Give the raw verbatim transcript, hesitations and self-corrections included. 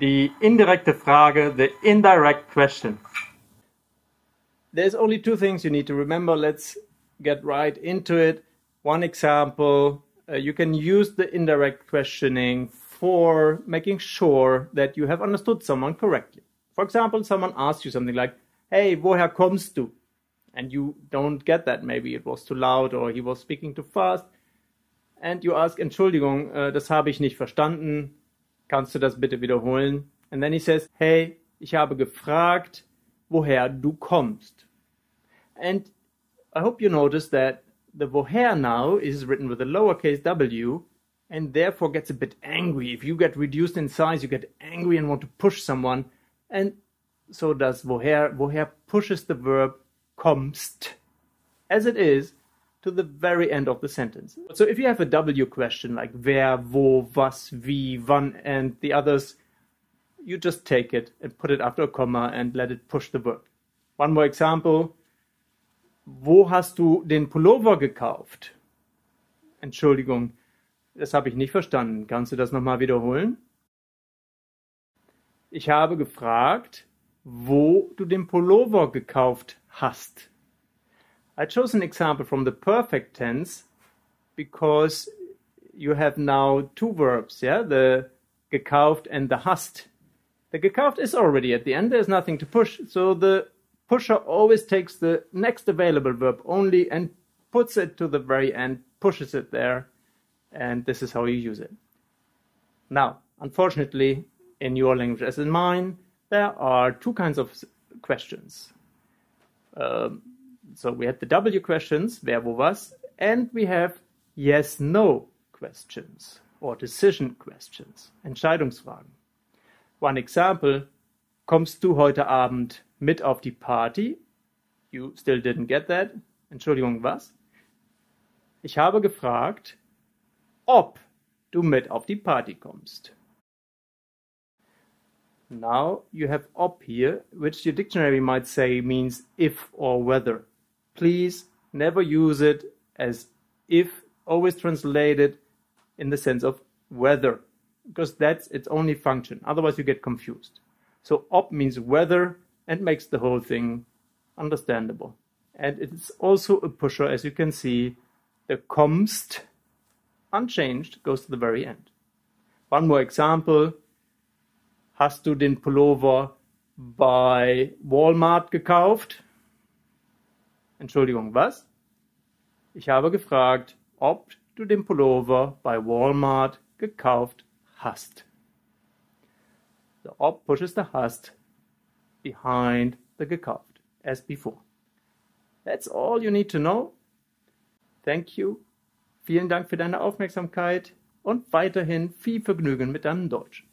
die indirekte Frage, the indirect question. There's only two things you need to remember. Let's get right into it. One example, uh, you can use the indirect questioning for making sure that you have understood someone correctly. For example, someone asks you something like, hey, woher kommst du? And you don't get that. Maybe it was too loud or he was speaking too fast. And you ask, Entschuldigung, uh, das habe ich nicht verstanden. Kannst du das bitte wiederholen? And then he says, hey, ich habe gefragt, woher du kommst. And I hope you notice that the woher now is written with a lowercase w and therefore gets a bit angry. If you get reduced in size, you get angry and want to push someone. And so does woher. Woher pushes the verb kommst, as it is, to the very end of the sentence. So if you have a W question like wer, wo, was, wie, wann, and the others, you just take it and put it after a comma and let it push the verb. One more example. Wo hast du den Pullover gekauft? Entschuldigung, das habe ich nicht verstanden. Kannst du das nochmal wiederholen? Ich habe gefragt, wo du den Pullover gekauft hast. I chose an example from the perfect tense because you have now two verbs, yeah, the gekauft and the hast. The gekauft is already at the end, there's nothing to push, so the pusher always takes the next available verb only and puts it to the very end, pushes it there, and this is how you use it. Now, unfortunately, in your language as in mine, there are two kinds of questions. Um, So we had the W questions, wer, wo, was, and we have yes, no questions or decision questions, Entscheidungsfragen. One example, kommst du heute Abend mit auf die Party? You still didn't get that. Entschuldigung, was? Ich habe gefragt, ob du mit auf die Party kommst. Now you have ob here, which your dictionary might say means if or whether. Please never use it as if, always translate it in the sense of whether, because that's its only function. Otherwise you get confused. So ob means whether and makes the whole thing understandable. And it's also a pusher, as you can see. The kommst, unchanged, goes to the very end. One more example. Hast du den Pullover bei Walmart gekauft? Entschuldigung, was? Ich habe gefragt, ob du den Pullover bei Walmart gekauft hast. The ob pushes the hast behind the gekauft, as before. That's all you need to know. Thank you. Vielen Dank für deine Aufmerksamkeit und weiterhin viel Vergnügen mit deinem Deutsch.